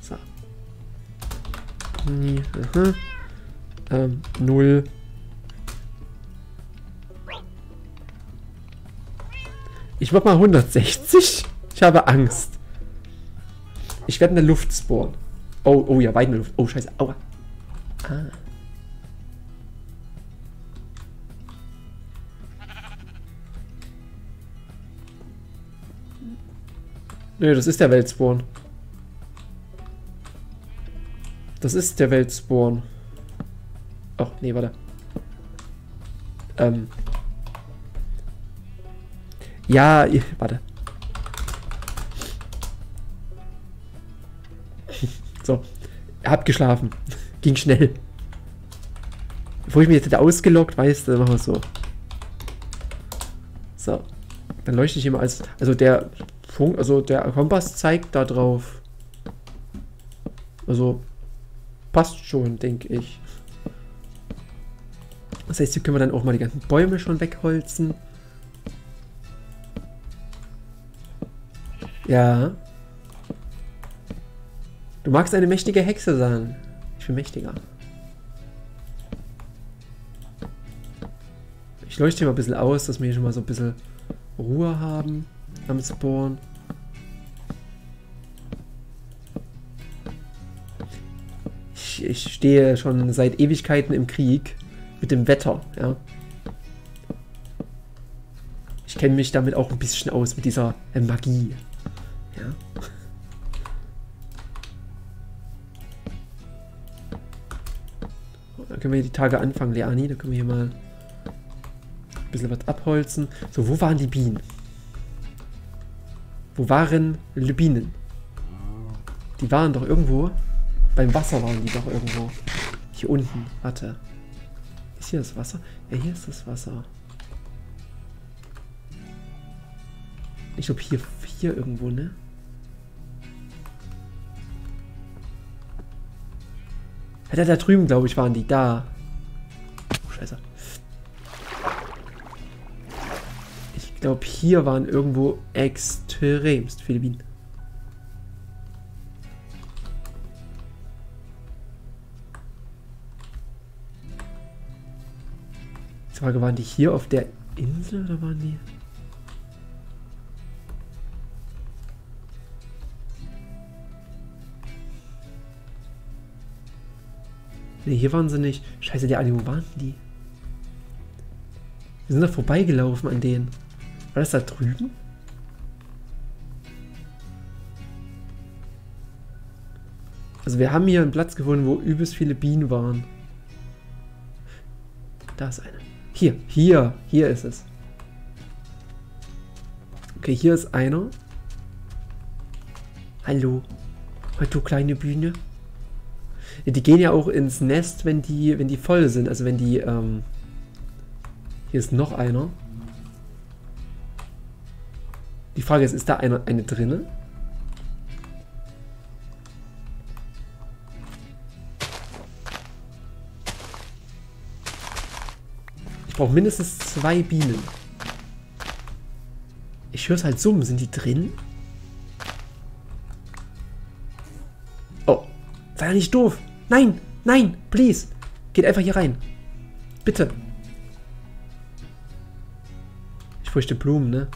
So. Nee, aha. 0. Ich mach mal 160. Ich habe Angst. Ich werde in der Luft spawnen. Oh, oh ja, weit in der Luft. Oh, scheiße. Aua. Ah. Nö, das ist der Weltspawn. Das ist der Weltspawn. Ach, nee, warte. Ja, warte. So. Hab geschlafen. Ging schnell. Bevor ich mich jetzt hätte ausgelockt, weißt du, dann machen wir es so. So. Dann leuchte ich immer als... Also der Kompass zeigt da drauf. Also... Passt schon, denke ich. Das heißt, hier können wir dann auch mal die ganzen Bäume schon wegholzen. Ja. Du magst eine mächtige Hexe sein. Ich bin mächtiger. Ich leuchte hier mal ein bisschen aus, dass wir hier schon mal so ein bisschen Ruhe haben am Spawn. Ich stehe schon seit Ewigkeiten im Krieg mit dem Wetter, ja. Ich kenne mich damit auch ein bisschen aus, mit dieser Magie. Ja. Dann können wir hier die Tage anfangen, Leani. Da können wir hier mal ein bisschen was abholzen. So, wo waren die Bienen? Wo waren die Bienen? Die waren doch irgendwo. Beim Wasser waren die doch irgendwo. Hier unten. Warte. Ist hier das Wasser? Ja, hier ist das Wasser. Ich glaube hier irgendwo, ne? Alter, da drüben, glaube ich, waren die. Da. Oh, scheiße. Ich glaube, hier waren irgendwo extremst viele Bienen. Die Frage, waren die hier auf der Insel oder waren die? Ne, hier waren sie nicht. Scheiße, der Animo, waren die? Wir sind doch vorbeigelaufen an denen. War das da drüben? Also wir haben hier einen Platz gefunden, wo übelst viele Bienen waren. Da ist eine. Hier ist es. Okay, hier ist einer. Hallo. Du kleine Biene. Ja, die gehen ja auch ins Nest, wenn die voll sind. Also wenn die, hier ist noch einer. Die Frage ist da eine drinne? Ich brauche mindestens 2 Bienen. Ich höre es halt summen. Sind die drin? Oh. Sei ja nicht doof. Nein. Nein. Please. Geht einfach hier rein. Bitte. Ich fürchte Blumen, ne?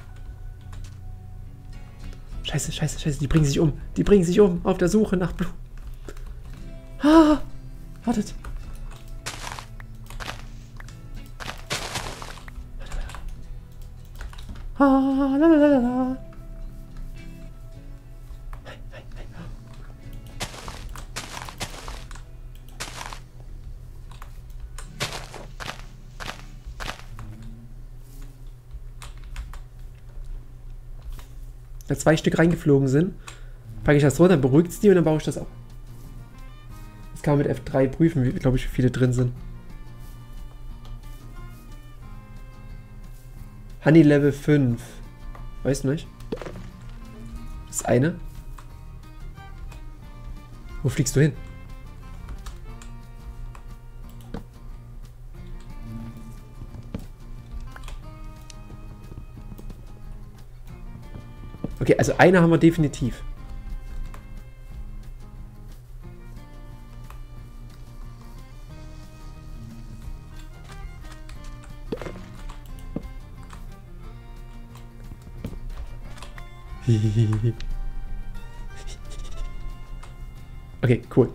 Scheiße, scheiße, scheiße. Die bringen sich um. Die bringen sich um. Auf der Suche nach Blumen. Ah. Wartet. Lalalala. Da 2 Stück reingeflogen sind, packe ich das runter, beruhigt es die und dann baue ich das ab. Das kann man mit F3 prüfen, wie viele drin sind. Honey Level 5. Weiß nicht. Das ist eine. Wo fliegst du hin? Okay, also eine haben wir definitiv. Okay, cool.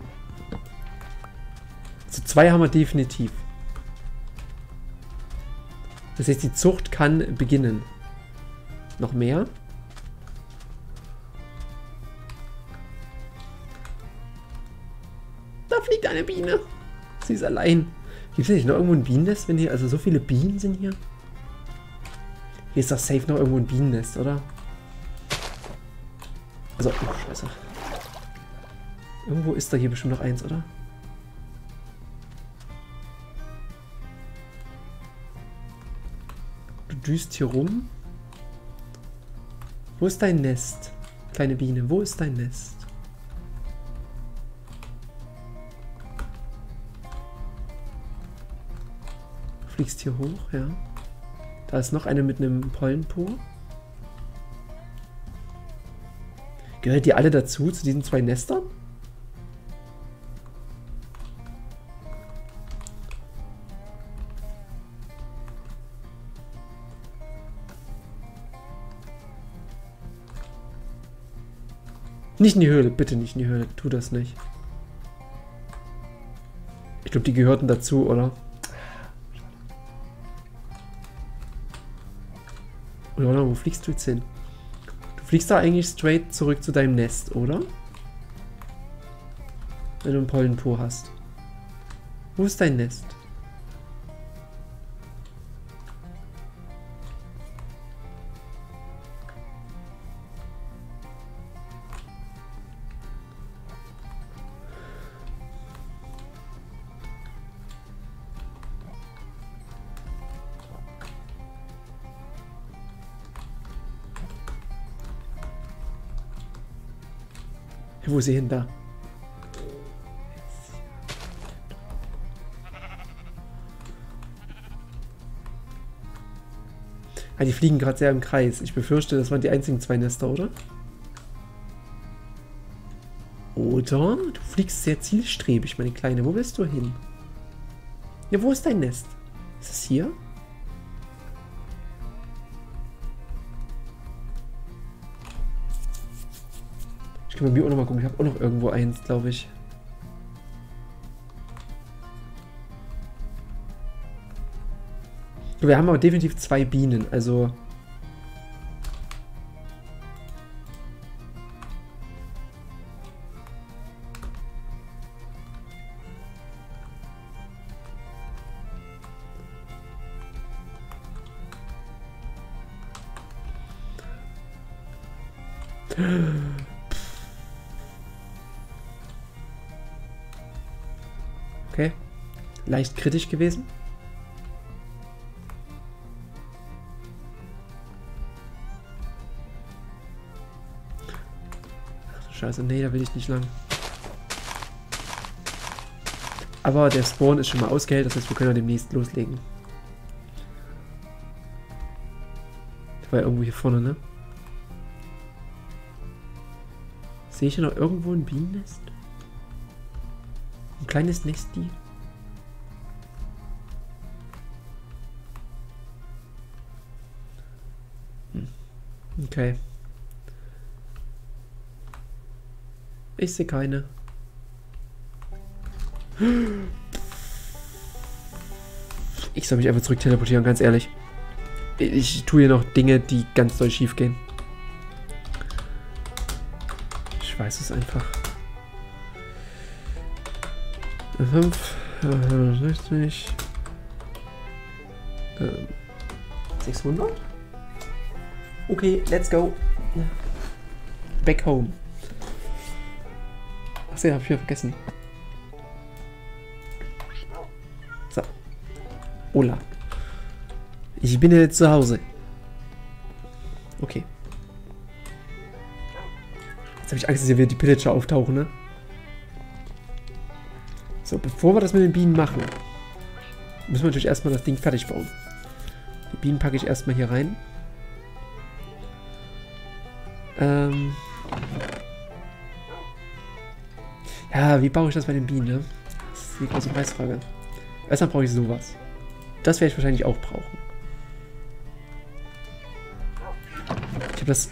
Zu zwei haben wir definitiv. Das heißt, die Zucht kann beginnen. Noch mehr? Da fliegt eine Biene. Sie ist allein. Gibt es nicht noch irgendwo ein Bienennest, wenn hier, also so viele Bienen sind hier? Hier ist doch safe noch irgendwo ein Bienennest, oder? Also, oh Scheiße. Irgendwo ist da hier bestimmt noch eins, oder? Du düst hier rum. Wo ist dein Nest? Kleine Biene, wo ist dein Nest? Du fliegst hier hoch, ja. Da ist noch eine mit einem Pollenpo. Gehört die alle dazu, zu diesen zwei Nestern? Nicht in die Höhle, bitte nicht in die Höhle, tu das nicht. Ich glaube, die gehörten dazu, oder? Oder wo fliegst du jetzt hin? Du fliegst da eigentlich straight zurück zu deinem Nest, oder? Wenn du einen Pollenpo hast. Wo ist dein Nest? Wo ist sie hin? Da. Ah, die fliegen gerade sehr im Kreis. Ich befürchte, das waren die einzigen zwei Nester, oder? Oder? Du fliegst sehr zielstrebig, meine Kleine. Wo willst du hin? Ja, wo ist dein Nest? Ist es hier? Ich kann bei mir auch noch mal gucken. Ich habe auch noch irgendwo eins, glaube ich. Wir haben aber definitiv zwei Bienen, also... Leicht kritisch gewesen. Ach, Scheiße, nee, da will ich nicht lang. Aber der Spawn ist schon mal ausgeheilt, das heißt, wir können ja demnächst loslegen. Der war ja irgendwo hier vorne, ne? Sehe ich hier noch irgendwo ein Bienennest? Ein kleines Nesti? Okay. Ich sehe keine. Ich soll mich einfach zurück teleportieren, ganz ehrlich. Ich tue hier noch Dinge, die ganz doll schief gehen. Ich weiß es einfach. 5, 60, 600? Okay, let's go. Back home. Achso, hab ich wieder vergessen. So. Hola. Ich bin jetzt zu Hause. Okay. Jetzt habe ich Angst, dass hier wieder die Pillager auftauchen, ne? So, bevor wir das mit den Bienen machen, müssen wir natürlich erstmal das Ding fertig bauen. Die Bienen packe ich erstmal hier rein. Ja, wie baue ich das bei den Bienen, ne? Das ist die große Preisfrage. Erstmal brauche ich sowas. Das werde ich wahrscheinlich auch brauchen. Ich habe das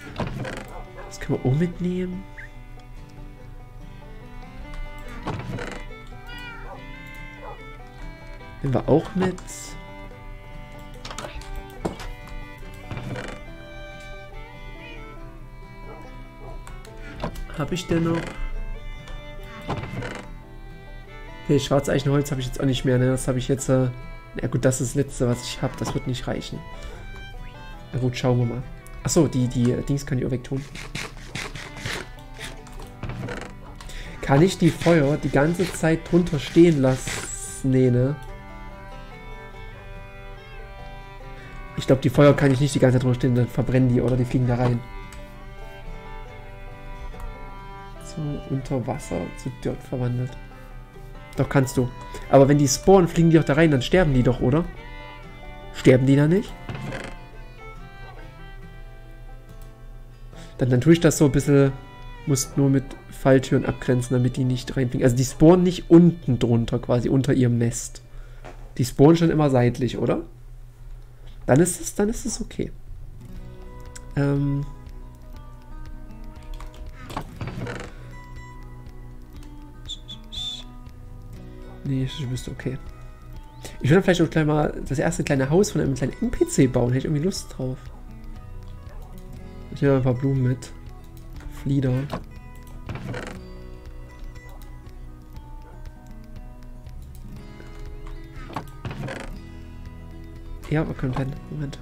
Können wir auch mitnehmen? Nehmen wir auch mit. Habe ich denn noch? Nee, Schwarzeichenholz habe ich jetzt auch nicht mehr, ne? Das habe ich jetzt. Na gut, das ist das letzte, was ich habe. Das wird nicht reichen. Na gut, schauen wir mal. Achso, die Dings kann ich auch wegtun. Kann ich die Feuer die ganze Zeit drunter stehen lassen? Nee, ne? Ich glaube, die Feuer kann ich nicht die ganze Zeit drunter stehen, dann verbrennen die oder die fliegen da rein. So, unter Wasser zu Dirt verwandelt. Doch, kannst du. Aber wenn die spawnen, fliegen die auch da rein, dann sterben die doch, oder? Sterben die da nicht? Dann tue ich das so ein bisschen, muss nur mit Falltüren abgrenzen, damit die nicht reinfliegen. Also die spawnen nicht unten drunter, quasi unter ihrem Nest. Die spawnen schon immer seitlich, oder? Dann ist es okay. Nee, ich wüsste okay. Ich würde vielleicht auch gleich mal das erste kleine Haus von einem kleinen NPC bauen. Hätte ich irgendwie Lust drauf. Ich nehme ein paar Blumen mit. Flieder. Ja, wir können pennen. Moment.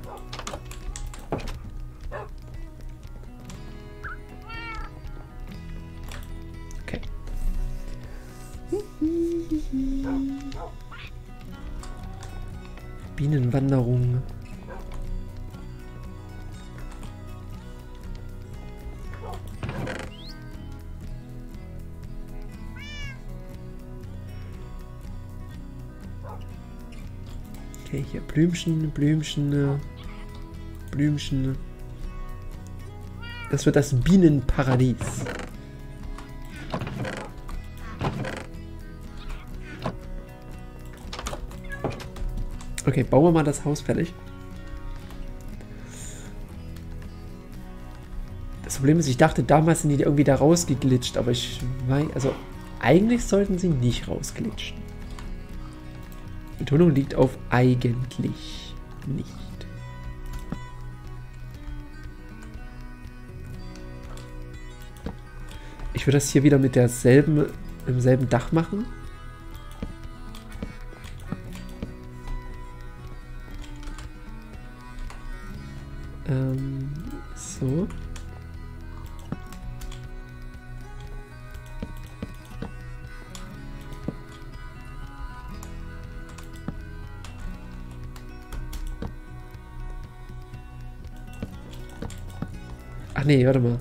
Okay. Bienenwanderung. Okay, hier Blümchen, Blümchen, Blümchen. Das wird das Bienenparadies. Okay, bauen wir mal das Haus fertig. Das Problem ist, ich dachte, damals sind die irgendwie da rausgeglitscht, aber ich weiß, also eigentlich sollten sie nicht rausglitschen. Betonung liegt auf eigentlich nicht. Ich würde das hier wieder mit im selben Dach machen. So. Ach nee, warte mal.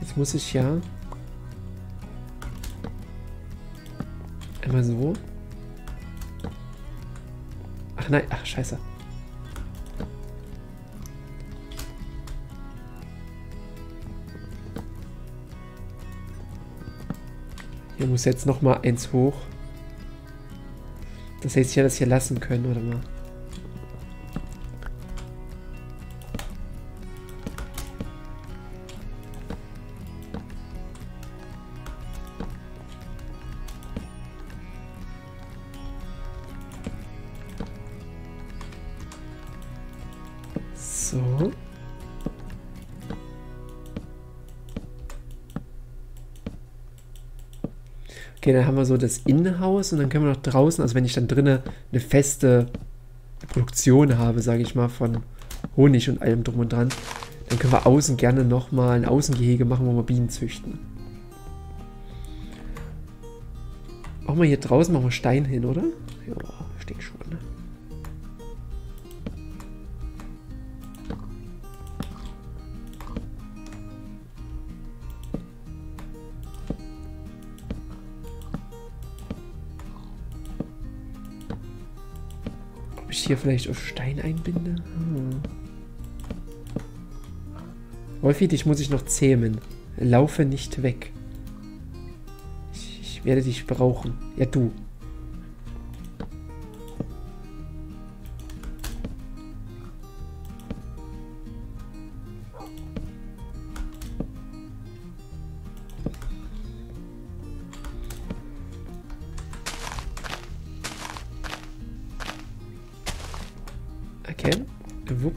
Jetzt muss ich ja immer so. Ach nein, ach scheiße. Hier muss jetzt nochmal eins hoch. Das heißt, ich hätte das hier lassen können, warte mal. So. Okay, dann haben wir so das Innenhaus und dann können wir noch draußen, also wenn ich dann drinnen eine feste Produktion habe, sage ich mal, von Honig und allem drum und dran, dann können wir außen gerne nochmal ein Außengehege machen, wo wir Bienen züchten. Machen wir hier draußen, machen wir Stein hin, oder? Ja, ich denke schon. Hier vielleicht auf Stein einbinde. Wolfi, dich muss ich noch zähmen. Laufe nicht weg. Ich werde dich brauchen. Ja, du. Wupp.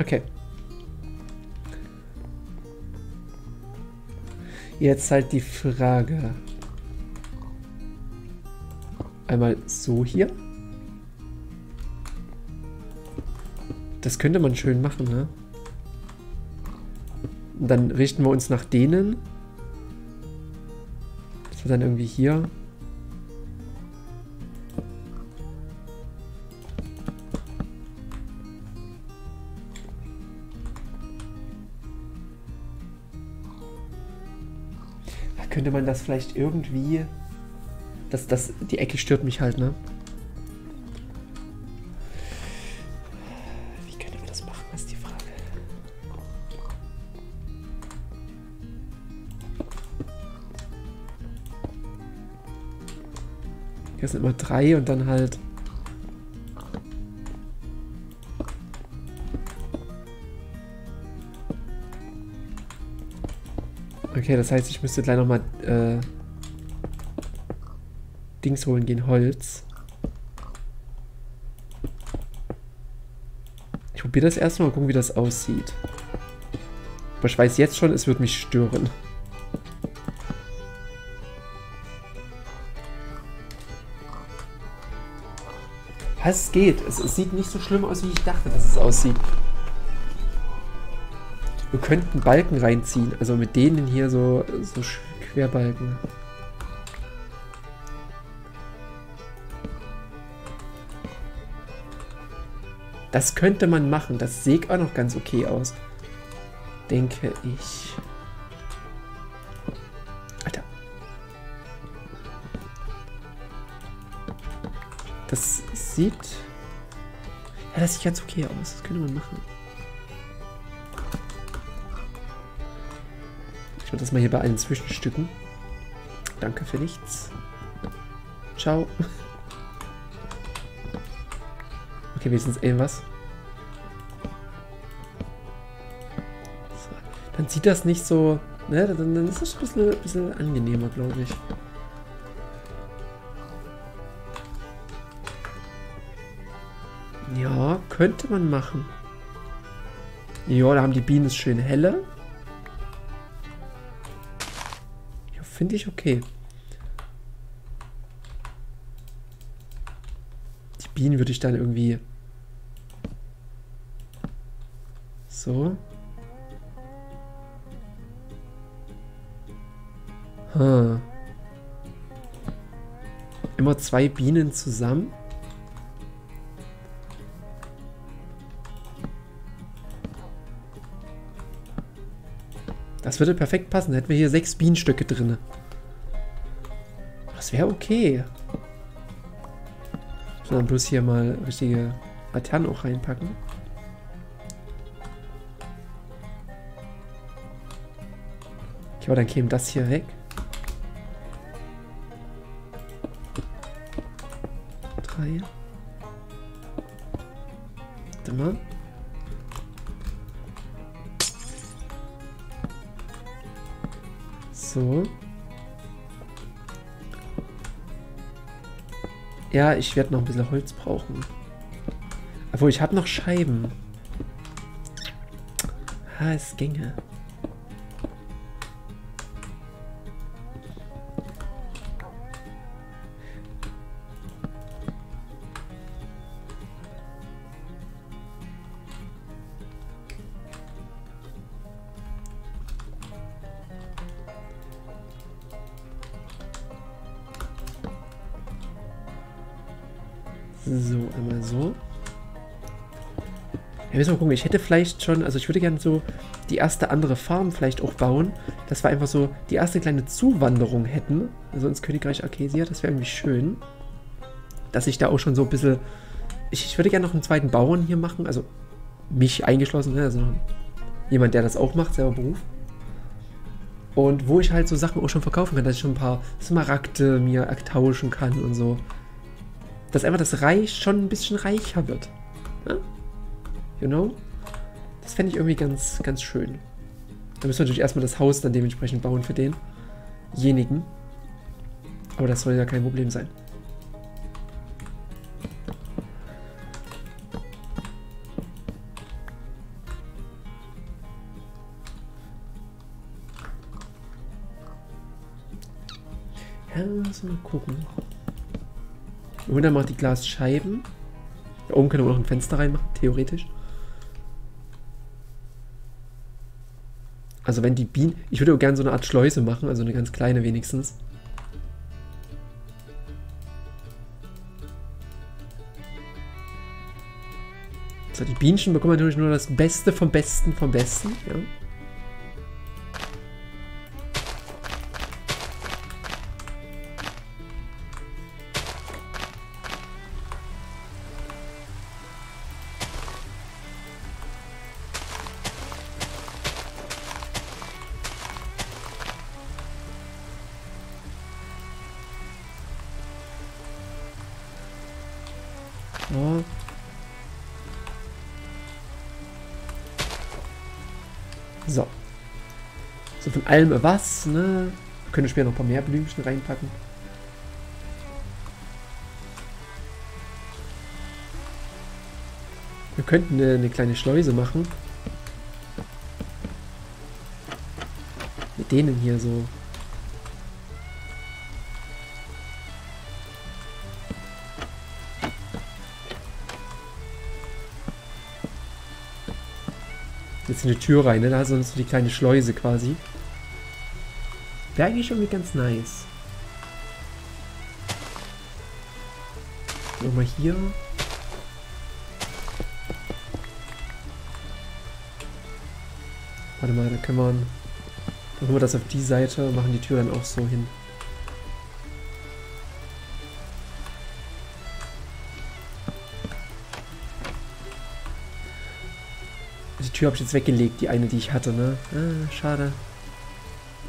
Okay. Jetzt halt die Frage. Einmal so hier. Das könnte man schön machen, ne? Und dann richten wir uns nach denen. Das wird dann irgendwie hier. Da könnte man das vielleicht irgendwie... Die Ecke stört mich halt, ne? Hier sind immer 3 und dann halt. Okay, das heißt, ich müsste gleich nochmal Dings holen gehen, Holz. Ich probiere das erstmal, gucken, wie das aussieht. Aber ich weiß jetzt schon, es wird mich stören. Es geht. Es sieht nicht so schlimm aus, wie ich dachte, dass es aussieht. Wir könnten Balken reinziehen. Also mit denen hier so Querbalken. Das könnte man machen. Das sägt auch noch ganz okay aus. Denke ich. Alter. Das sieht... Ja, das sieht ganz okay aus. Das könnte man machen. Ich mache das mal hier bei allen Zwischenstücken. Danke für nichts. Ciao. Okay, wenigstens irgendwas. So. Dann sieht das nicht so... Ne, dann ist das ein bisschen angenehmer, glaube ich. Ja, könnte man machen. Ja, da haben die Bienen das schön helle. Ja, finde ich okay. Die Bienen würde ich dann irgendwie... So. Hm. Immer 2 Bienen zusammen. Das würde perfekt passen. Da hätten wir hier 6 Bienenstöcke drin. Das wäre okay. Sondern bloß hier mal richtige Laternen auch reinpacken. Okay, aber dann käme das hier weg. 3. Warte mal. So. Ja, ich werde noch ein bisschen Holz brauchen. Obwohl, ich habe noch Scheiben. Ah, es ginge. So, einmal so. Ja, müssen wir mal gucken. Ich hätte vielleicht schon, also ich würde gerne so die erste andere Farm vielleicht auch bauen, dass wir einfach so die erste kleine Zuwanderung hätten, also ins Königreich Arkesia. Das wäre irgendwie schön, dass ich da auch schon so ein bisschen... Ich würde gerne noch einen zweiten Bauern hier machen, also mich eingeschlossen, also jemand, der das auch macht, selber Beruf. Und wo ich halt so Sachen auch schon verkaufen kann, dass ich schon ein paar Smaragde mir tauschen kann und so. Dass einfach das Reich schon ein bisschen reicher wird. Ne? You know? Das fände ich irgendwie ganz, ganz schön. Da müssen wir natürlich erstmal das Haus dann dementsprechend bauen für denjenigen. Aber das soll ja kein Problem sein. Ja, so mal gucken. Wir holen dann mal die Glasscheiben. Da oben können wir noch ein Fenster reinmachen, theoretisch. Also wenn die Bienen... Ich würde gerne so eine Art Schleuse machen, also eine ganz kleine wenigstens. So, die Bienchen bekommen natürlich nur das Beste vom Besten vom Besten, ja. So. So von allem was, ne? Wir können später noch ein paar mehr Blümchen reinpacken. Wir könnten eine kleine Schleuse machen. Mit denen hier so. Jetzt in die Tür rein, ne? Da hast du so die kleine Schleuse quasi. Wäre eigentlich irgendwie ganz nice. Nochmal hier. Warte mal, da können wir... Dann machen wir das auf die Seite, machen die Tür dann auch so hin. Tür habe ich jetzt weggelegt, die eine, die ich hatte, ne? Ah, schade.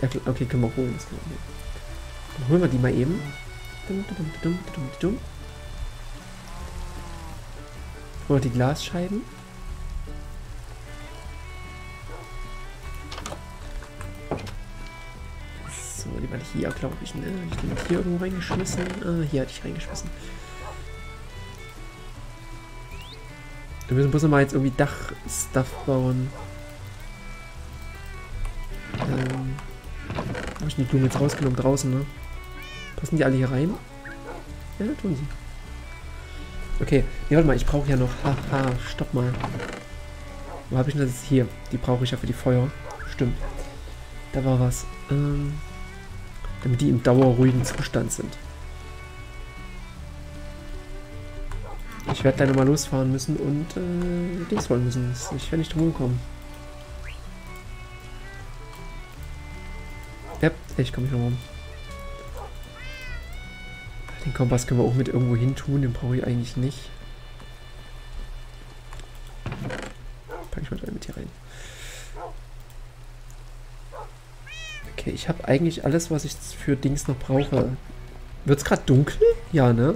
Ja, okay, können wir holen. Das können wir nehmen. Dann holen wir die mal eben. Holen wir die Glasscheiben. So, die war hier, glaube ich, ne? Ich habe die hier irgendwo reingeschmissen. Ah, hier hatte ich reingeschmissen. Wir müssen bloß nochmal jetzt irgendwie Dach-Stuff bauen. Habe ich die Blumen jetzt rausgenommen draußen, ne? Passen die alle hier rein? Ja, tun sie. Okay, nee, warte mal, ich brauche ja noch... Haha, stopp mal. Wo habe ich denn das jetzt hier? Die brauche ich ja für die Feuer. Stimmt. Da war was. Damit die im dauerruhigen Zustand sind. Ich werde gleich nochmal losfahren müssen und Dings wollen müssen. Ich werde nicht drum kommen. Ja, ich komme nicht rum. Den Kompass können wir auch mit irgendwo hin tun. Den brauche ich eigentlich nicht. Packe ich mal mit hier rein. Okay, ich habe eigentlich alles, was ich für Dings noch brauche. Wird's gerade dunkel? Ja, ne?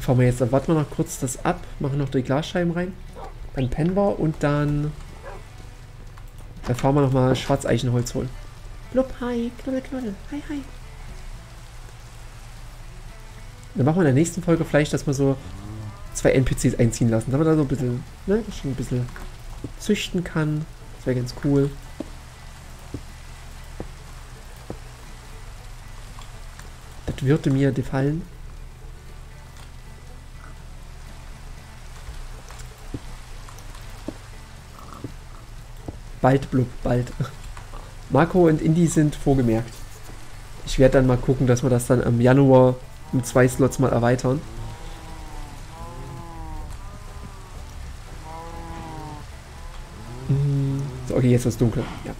Fahren wir jetzt, dann warten wir noch kurz das ab, machen noch die Glasscheiben rein, dann pennen wir und dann fahren wir nochmal Schwarzeichenholz holen. Blub, hi, knuddel, knuddel, hi, hi. Dann machen wir in der nächsten Folge vielleicht, dass wir so 2 NPCs einziehen lassen, dass man da so ein bisschen, ne, schon ein bisschen züchten kann. Das wäre ganz cool. Das würde mir gefallen. Bald, blub, bald. Marco und Indy sind vorgemerkt. Ich werde dann mal gucken, dass wir das dann im Januar mit 2 Slots mal erweitern. So, okay, jetzt ist es dunkel. Ja.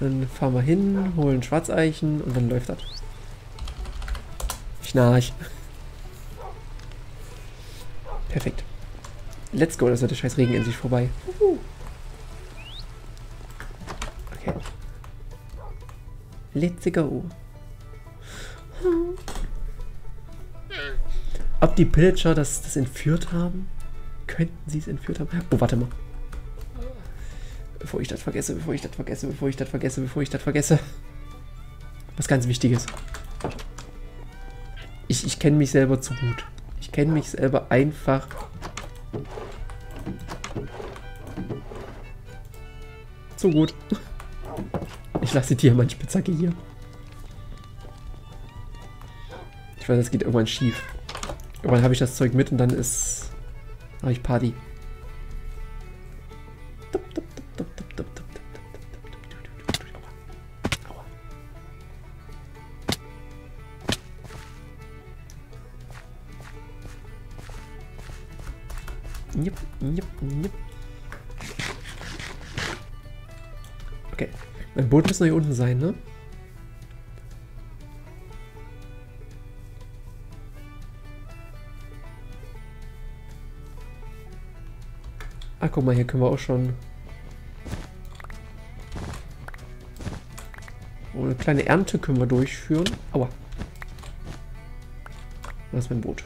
Dann fahren wir hin, holen Schwarzeichen und dann läuft das. Schnarch. Perfekt. Let's go, das hat der scheiß Regen in sich vorbei. Okay. Let's go. Ob die Pillager das entführt haben? Könnten sie es entführt haben? Oh, warte mal. Bevor ich das vergesse, bevor ich das vergesse. Was ganz Wichtiges. Ich kenne mich selber zu gut. Ich kenne mich selber einfach. Zu gut. Ich lasse die Diamantspitzhacke hier. Ich weiß, das geht irgendwann schief. Irgendwann habe ich das Zeug mit und dann ist. Mache ich Party. Okay. Mein Boot muss noch hier unten sein, ne? Ah, guck mal, hier können wir auch schon... Oh, eine kleine Ernte können wir durchführen. Aua. Da ist mein Boot.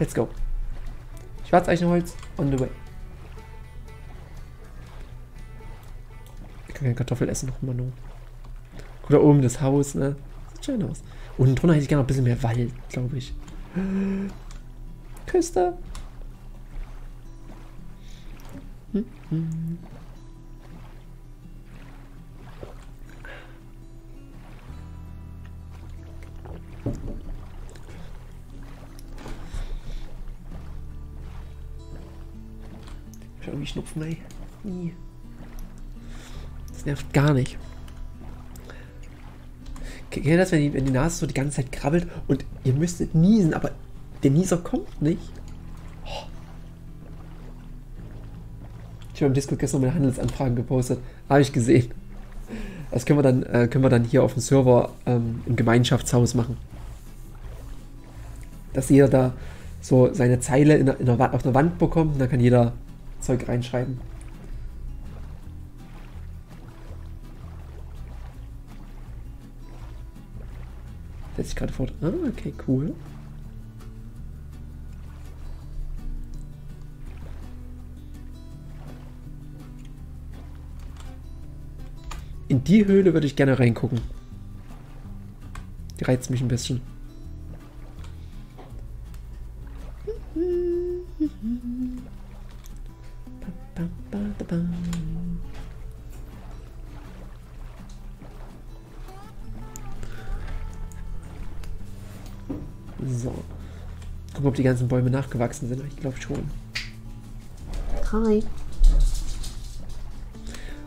Let's go. Schwarzeichenholz on the way. Ich kann keine Kartoffel essen, noch mal nur. Guck da oben, das Haus, ne? Sieht schön aus. Unten drunter hätte ich gerne noch ein bisschen mehr Wald, glaube ich. Küste. Irgendwie Schnupfen, ey. Das nervt gar nicht. Kennt ihr das, wenn die Nase so die ganze Zeit krabbelt und ihr müsstet niesen, aber der Nieser kommt nicht? Oh. Ich habe im Discord gestern meine Handelsanfragen gepostet. Habe ich gesehen. Das können wir dann hier auf dem Server im Gemeinschaftshaus machen. Dass jeder da so seine Zeile auf einer Wand bekommt und dann kann jeder Zeug reinschreiben. Setz ich gerade fort. Ah, okay, cool. In die Höhle würde ich gerne reingucken. Die reizt mich ein bisschen. So. Gucken, ob die ganzen Bäume nachgewachsen sind. Ich glaube schon. Hi.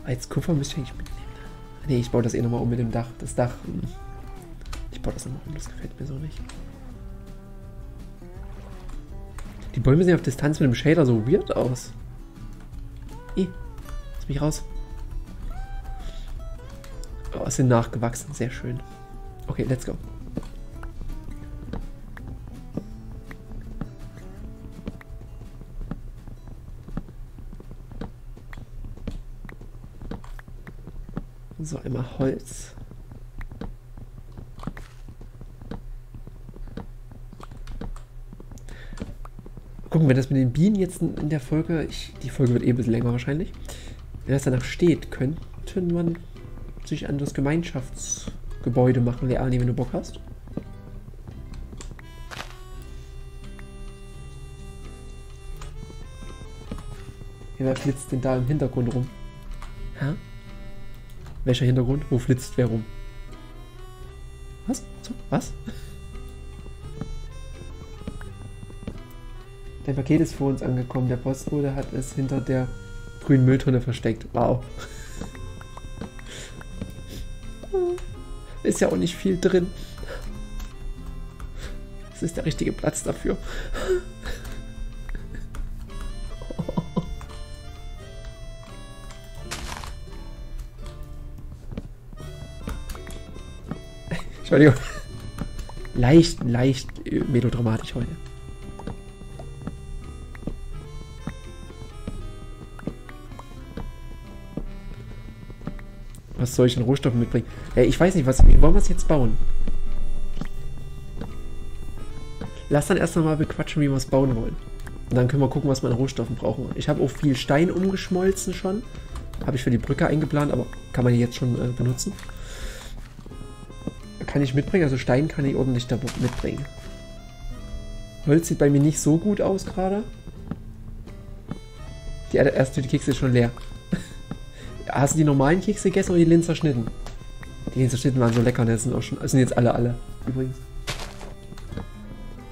Als Kupfer müsste ich mitnehmen. Nee, ich baue das eh nochmal um mit dem Dach. Das Dach. Ich baue das nochmal um. Das gefällt mir so nicht. Die Bäume sehen auf Distanz mit dem Shader so weird aus. Lass mich raus. Oh, es sind nachgewachsen. Sehr schön. Okay, let's go. So, einmal Holz. Gucken wir das mit den Bienen jetzt in der Folge. Die Folge wird eh ein bisschen länger wahrscheinlich. Wenn das danach steht, könnte man sich an das Gemeinschaftsgebäude machen, Leani, wenn du Bock hast. Wer flitzt denn da im Hintergrund rum? Hä? Welcher Hintergrund? Wo flitzt wer rum? Was? So, was? Dein Paket ist vor uns angekommen. Der Postbote hat es hinter der grünen Mülltonne versteckt. Wow. Ist ja auch nicht viel drin. Das ist der richtige Platz dafür. Entschuldigung. Leicht melodramatisch heute. Was soll ich an Rohstoffen mitbringen? Ich weiß nicht, wie wollen wir es jetzt bauen? Lass dann erst nochmal bequatschen, wie wir es bauen wollen. Und dann können wir gucken, was wir an Rohstoffen brauchen. Ich habe auch viel Stein umgeschmolzen schon. Habe ich für die Brücke eingeplant, aber kann man die jetzt schon benutzen. Kann ich mitbringen, also Stein kann ich ordentlich da mitbringen. Holz sieht bei mir nicht so gut aus gerade. Die erste Kekse ist schon leer. Hast du die normalen Kekse gegessen oder die Linzer Schnitten? Die Linzer Schnitten waren so lecker, das sind auch schon. Das sind jetzt alle übrigens.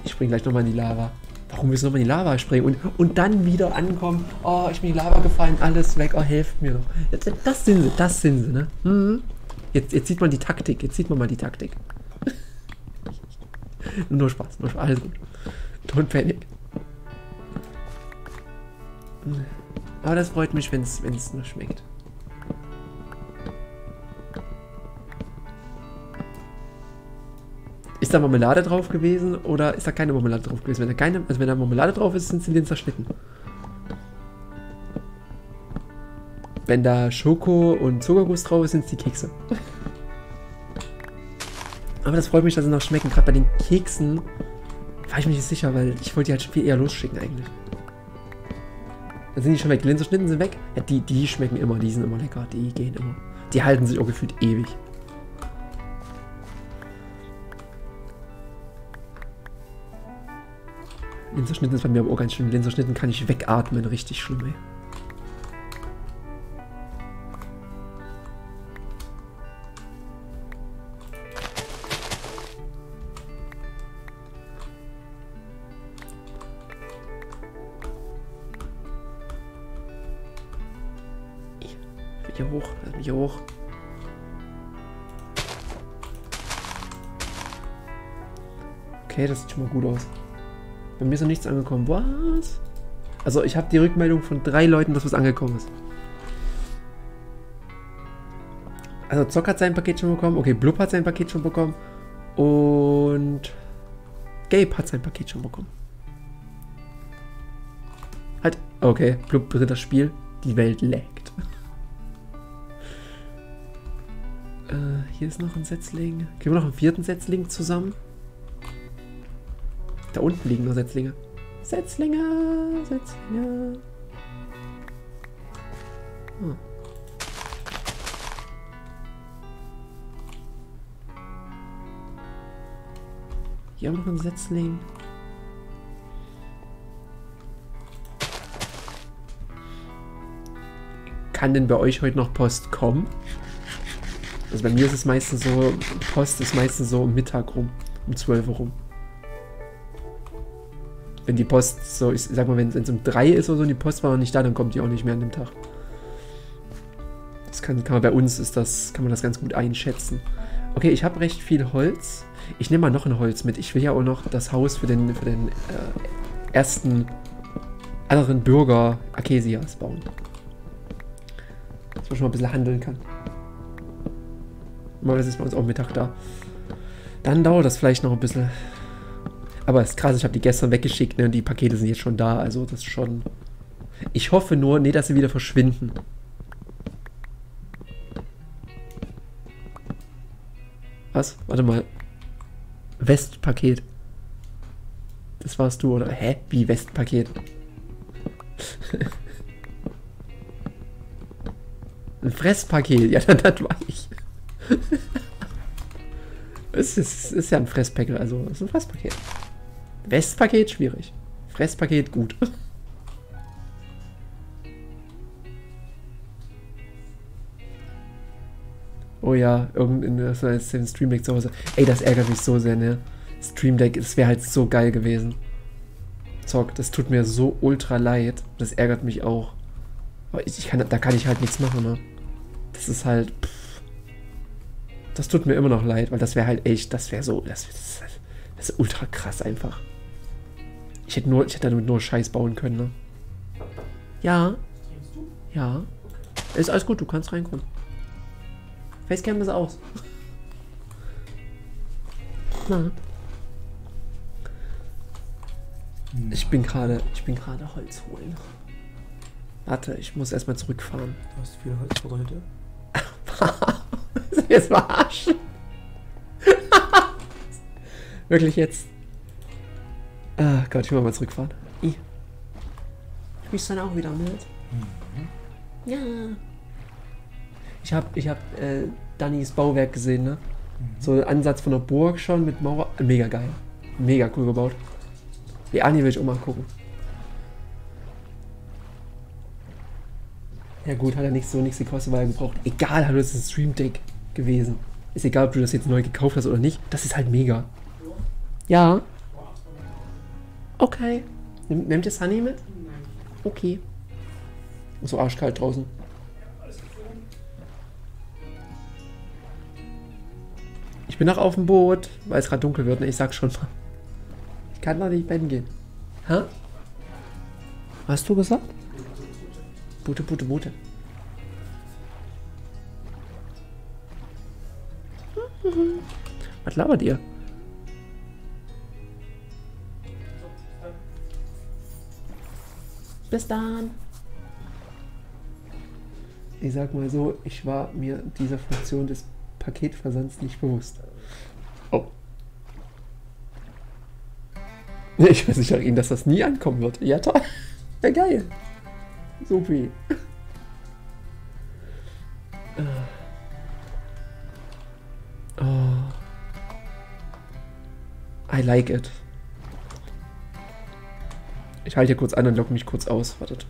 Ich spring gleich nochmal in die Lava. Warum willst du nochmal in die Lava springen und dann wieder ankommen? Oh, ich bin in die Lava gefallen, alles weg, oh, helft mir doch. Das sind sie, ne? Mhm. Jetzt sieht man die Taktik, nur Spaß, alles gut. Don't panic. Aber das freut mich, wenn es nur schmeckt. Ist da Marmelade drauf gewesen oder ist da keine Marmelade drauf gewesen? Wenn da Marmelade drauf ist, sind sie Linzer Schnitten. Wenn da Schoko und Zuckerguss drauf ist, sind es die Kekse. Aber das freut mich, dass sie noch schmecken. Gerade bei den Keksen war ich mir nicht sicher, weil ich wollte die halt viel eher losschicken eigentlich. Dann sind die schon weg. Die Linsenschnitten sind weg. Ja, die schmecken immer. Die sind immer lecker. Die gehen immer. Die halten sich auch gefühlt ewig. Linsenschnitten ist bei mir aber auch ganz schlimm. Linsenschnitten kann ich wegatmen. Richtig schlimm, ey. Hier hoch. Okay, das sieht schon mal gut aus. Bei mir ist noch nichts angekommen. Was? Also ich habe die Rückmeldung von 3 Leuten, dass was angekommen ist. Also Zock hat sein Paket schon bekommen. Okay, Blub hat sein Paket schon bekommen. Und Gabe hat sein Paket schon bekommen. Halt. Okay, Blub betritt das Spiel. Die Welt laggt. Hier ist noch ein Setzling. Kriegen wir noch einen 4. Setzling zusammen? Da unten liegen noch Setzlinge. Setzlinge. Hm. Hier haben wir noch einen Setzling. Kann denn bei euch heute noch Post kommen? Also bei mir ist es meistens so, Post ist meistens so um Mittag rum, um 12 Uhr rum. Wenn die Post so, ich sag mal, wenn es um 3 ist oder so und die Post war noch nicht da, dann kommt die auch nicht mehr an dem Tag. Das kann man bei uns, kann man das ganz gut einschätzen. Okay, ich habe recht viel Holz. Ich nehme mal noch ein Holz mit. Ich will ja auch noch das Haus für den anderen Bürger Akesias bauen. Dass man schon mal ein bisschen handeln kann. Das ist bei uns auch Mittag da. Dann dauert das vielleicht noch ein bisschen. Aber es ist krass, ich habe die gestern weggeschickt, ne? Und die Pakete sind jetzt schon da. Also das ist schon... Ich hoffe nur, nee, dass sie wieder verschwinden. Was? Warte mal. Westpaket. Das warst du, oder? Hä? Wie Westpaket? Ein Fresspaket. Ja, das war ich. Es ist ja ein Fresspaket, also es ist ein Fresspaket. Westpaket schwierig. Fresspaket gut. Oh ja, das war jetzt den Stream Deck zu Hause. Ey, das ärgert mich so sehr, ne? Stream Deck, das wäre halt so geil gewesen. Zock, das tut mir so ultra leid. Das ärgert mich auch. Aber da kann ich halt nichts machen, ne? Das ist halt... Pff. Das tut mir immer noch leid, weil das wäre halt echt, das wäre so, das Das ist ultra krass einfach. Ich hätte damit nur Scheiß bauen können, ne? Ja. Ja. Ist alles gut, du kannst reinkommen. Facecam ist aus. Na. Ich bin gerade Holz holen. Warte, ich muss erstmal zurückfahren. Du hast viel Holz vor heute. Willst du jetzt verarschen? Wirklich jetzt? Ah Gott, ich will mal zurückfahren. Ich mich dann auch wieder mit. Mhm. Ja. Ich hab Dannys Bauwerk gesehen, ne? Mhm. So ein Ansatz von der Burg schon mit Mauer. Mega geil. Mega cool gebaut. Die Annie will ich auch mal gucken. Ja gut, hat er nicht so nichts gekostet, weil er gebraucht. Egal, hallo, das ist ein Stream Deck gewesen. Ist egal, ob du das jetzt neu gekauft hast oder nicht. Das ist halt mega. Ja. Okay. Nehmt ihr Sunny mit? Okay. So arschkalt draußen. Ich bin noch auf dem Boot, weil es gerade dunkel wird. Ne? Ich sag schon mal. Ich kann noch nicht pennen gehen. Hä? Hast du gesagt? Boote, Boote, Boote. Was labert ihr? Bis dann. Ich sag mal so, ich war mir dieser Funktion des Paketversands nicht bewusst. Oh. Ich versichere Ihnen, dass das nie ankommen wird. Ja, toll. Ja, geil. Sophie. Oh. I like it. Ich halte hier kurz an und logge mich kurz aus. Wartet.